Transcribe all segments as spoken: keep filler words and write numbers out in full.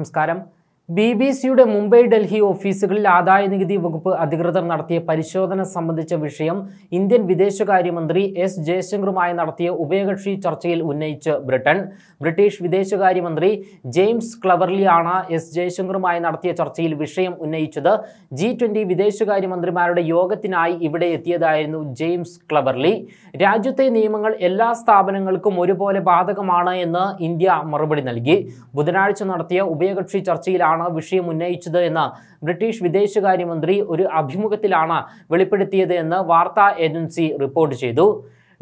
നമസ്കാരം. B B സിയുടെ മുംബൈ ഡൽഹി ഓഫീസുകളിൽ ആദായ നികുതി വകുപ്പ് അധികൃതർ നടത്തിയ പരിശോധന സംബന്ധിച്ച വിഷയം ഇന്ത്യൻ വിദേശകാര്യമന്ത്രി എസ് ജയശങ്കറുമായി നടത്തിയ ഉഭയകക്ഷി ചർച്ചയിൽ ഉന്നയിച്ച് ബ്രിട്ടൻ. ബ്രിട്ടീഷ് വിദേശകാര്യമന്ത്രി ജെയിംസ് ക്ലവർലി ആണ് എസ് ജയശങ്കറുമായി നടത്തിയ ചർച്ചയിൽ വിഷയം ഉന്നയിച്ചത്. ജി ട്വൻ്റി വിദേശകാര്യമന്ത്രിമാരുടെ യോഗത്തിനായി ഇവിടെ എത്തിയതായിരുന്നു ജെയിംസ് ക്ലവർലി. രാജ്യത്തെ നിയമങ്ങൾ എല്ലാ സ്ഥാപനങ്ങൾക്കും ഒരുപോലെ ബാധകമാണ് എന്ന് ഇന്ത്യ മറുപടി നൽകി. ബുധനാഴ്ച നടത്തിയ ഉഭയകക്ഷി ചർച്ചയിലാണ് വിഷയം ഉന്നയിച്ചത് എന്ന് ബ്രിട്ടീഷ് വിദേശകാര്യമന്ത്രി ഒരു അഭിമുഖത്തിലാണ് വെളിപ്പെടുത്തിയത് എന്ന് വാർത്താ ഏജൻസി റിപ്പോർട്ട് ചെയ്തു.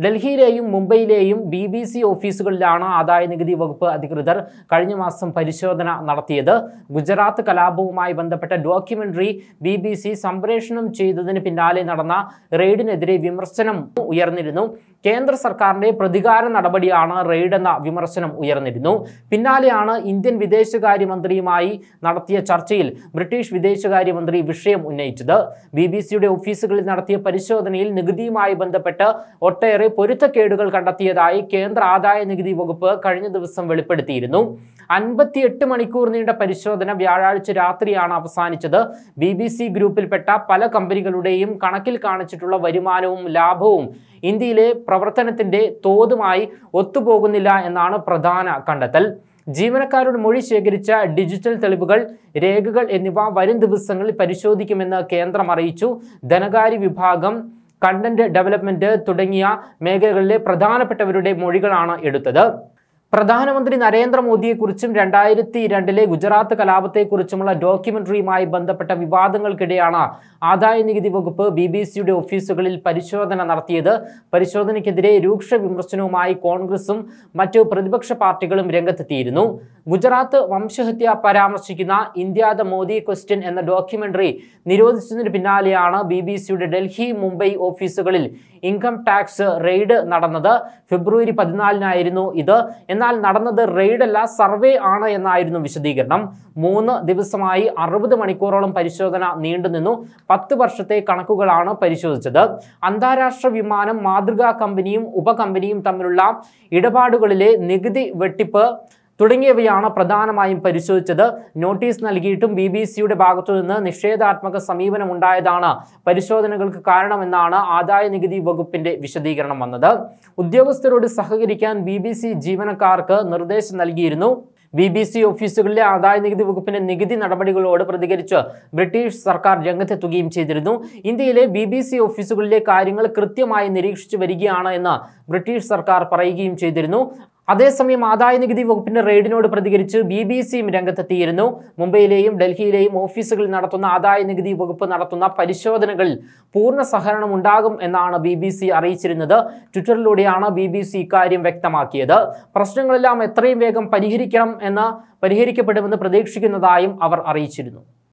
ഡൽഹിയിലെയും മുംബൈയിലെയും ബി ബി സി ഓഫീസുകളിലാണ് ആദായ നികുതി വകുപ്പ് അധികൃതർ കഴിഞ്ഞ മാസം പരിശോധന നടത്തിയത്. ഗുജറാത്ത് കലാപവുമായി ബന്ധപ്പെട്ട ഡോക്യുമെന്ററി ബി ബി സി സംപ്രേഷണം ചെയ്തതിന് പിന്നാലെ നടന്ന റെയ്ഡിനെതിരെ വിമർശനം ഉയർന്നിരുന്നു. കേന്ദ്ര സർക്കാരിന്റെ പ്രതികാര നടപടിയാണ് റെയ്ഡ് എന്ന വിമർശനം ഉയർന്നിരുന്നു. പിന്നാലെയാണ് ഇന്ത്യൻ വിദേശകാര്യമന്ത്രിയുമായി നടത്തിയ ചർച്ചയിൽ ബ്രിട്ടീഷ് വിദേശകാര്യമന്ത്രി വിഷയം ഉന്നയിച്ചത്. ബി ബി സിയുടെ ഓഫീസുകളിൽ നടത്തിയ പരിശോധനയിൽ നികുതിയുമായി ബന്ധപ്പെട്ട് ഒട്ടേറെ പൊരുത്തക്കേടുകൾ കണ്ടെത്തിയതായി കേന്ദ്ര ആദായ നികുതി വകുപ്പ് കഴിഞ്ഞ ദിവസം വെളിപ്പെടുത്തിയിരുന്നു. അൻപത്തിയെട്ട് മണിക്കൂർ നീണ്ട പരിശോധന വ്യാഴാഴ്ച രാത്രിയാണ് അവസാനിച്ചത്. ബി ബി സി ഗ്രൂപ്പിൽപ്പെട്ട പല കമ്പനികളുടെയും കണക്കിൽ കാണിച്ചിട്ടുള്ള വരുമാനവും ലാഭവും ഇന്ത്യയിലെ പ്രവർത്തനത്തിന്റെ തോതുമായി ഒത്തുപോകുന്നില്ല എന്നാണ് പ്രധാന കണ്ടെത്തൽ. ജീവനക്കാരുടെ മൊഴി ശേഖരിച്ച ഡിജിറ്റൽ തെളിവുകൾ, രേഖകൾ എന്നിവ വരും ദിവസങ്ങളിൽ പരിശോധിക്കുമെന്ന് കേന്ദ്രം അറിയിച്ചു. ധനകാര്യ വിഭാഗം, കണ്ടന്റ് ഡെവലപ്മെന്റ് തുടങ്ങിയ മേഖലകളിലെ പ്രധാനപ്പെട്ടവരുടെ മൊഴികളാണ് എടുത്തത്. പ്രധാനമന്ത്രി നരേന്ദ്രമോദിയെക്കുറിച്ചും രണ്ടായിരത്തി രണ്ടിലെ ഗുജറാത്ത് കലാപത്തെക്കുറിച്ചുമുള്ള ഡോക്യുമെന്ററിയുമായി ബന്ധപ്പെട്ട വിവാദങ്ങൾക്കിടെയാണ് ആദായ നികുതി വകുപ്പ് ബി ബി സിയുടെ ഓഫീസുകളിൽ പരിശോധന നടത്തിയത്. പരിശോധനയ്ക്കെതിരെ രൂക്ഷ വിമർശനവുമായി കോൺഗ്രസും മറ്റു പ്രതിപക്ഷ പാർട്ടികളും രംഗത്തെത്തിയിരുന്നു. ഗുജറാത്ത് വംശഹത്യ പരാമർശിക്കുന്ന ഇന്ത്യ ദ മോദി ക്വസ്റ്റ്യൻ എന്ന ഡോക്യുമെന്ററി നിരോധിച്ചതിന് പിന്നാലെയാണ് ബി ബി സിയുടെ ഡൽഹി മുംബൈ ഓഫീസുകളിൽ ഇൻകം ടാക്സ് റെയ്ഡ് നടന്നത്. ഫെബ്രുവരി പതിനാലിനായിരുന്നു ഇത്. എന്നാൽ നടന്നത് റെയ്ഡല്ല, സർവേ ആണ് എന്നായിരുന്നു വിശദീകരണം. മൂന്ന് ദിവസമായി അറുപത് മണിക്കൂറോളം പരിശോധന നീണ്ടുനിന്നു. പത്ത് വർഷത്തെ കണക്കുകളാണ് പരിശോധിച്ചത്. അന്താരാഷ്ട്ര വിമാനം മാതൃകാ കമ്പനിയും ഉപകമ്പനിയും തമ്മിലുള്ള ഇടപാടുകളിലെ നികുതി വെട്ടിപ്പ് തുടങ്ങിയവയാണ് പ്രധാനമായും പരിശോധിച്ചത്. നോട്ടീസ് നൽകിയിട്ടും ബി ബി സിയുടെ ഭാഗത്തുനിന്ന് നിഷേധാത്മക സമീപനം ഉണ്ടായതാണ് പരിശോധനകൾക്ക് കാരണമെന്നാണ് ആദായ നികുതി വകുപ്പിന്റെ വിശദീകരണം വന്നത്. ഉദ്യോഗസ്ഥരോട് സഹകരിക്കാൻ ബി ബി സി ജീവനക്കാർക്ക് നിർദ്ദേശം നൽകിയിരുന്നു. ബി ബി സി ഓഫീസുകളിലെ ആദായ നികുതി വകുപ്പിന്റെ നികുതി നടപടികളോട് പ്രതികരിച്ച് ബ്രിട്ടീഷ് സർക്കാർ രംഗത്തെത്തുകയും ചെയ്തിരുന്നു. ഇന്ത്യയിലെ ബി ബി സി ഓഫീസുകളിലെ കാര്യങ്ങൾ കൃത്യമായി നിരീക്ഷിച്ചു വരികയാണ് എന്ന് ബ്രിട്ടീഷ് സർക്കാർ പറയുകയും ചെയ്തിരുന്നു. അതേസമയം ആദായ നികുതി വകുപ്പിന്റെ റെയ്ഡിനോട് പ്രതികരിച്ച് ബി ബി സിയും രംഗത്തെത്തിയിരുന്നു. മുംബൈയിലെയും ഡൽഹിയിലെയും ഓഫീസുകളിൽ നടത്തുന്ന ആദായ നികുതി വകുപ്പ് നടത്തുന്ന പരിശോധനകളിൽ പൂർണ്ണ സഹകരണം ഉണ്ടാകും എന്നാണ് ബി ബി സി അറിയിച്ചിരുന്നത്. ട്വിറ്ററിലൂടെയാണ് ബി ബി സി ഇക്കാര്യം വ്യക്തമാക്കിയത്. പ്രശ്നങ്ങളെല്ലാം എത്രയും വേഗം പരിഹരിക്കണം എന്ന് പരിഹരിക്കപ്പെടുമെന്ന് പ്രതീക്ഷിക്കുന്നതായും അവർ അറിയിച്ചിരുന്നു.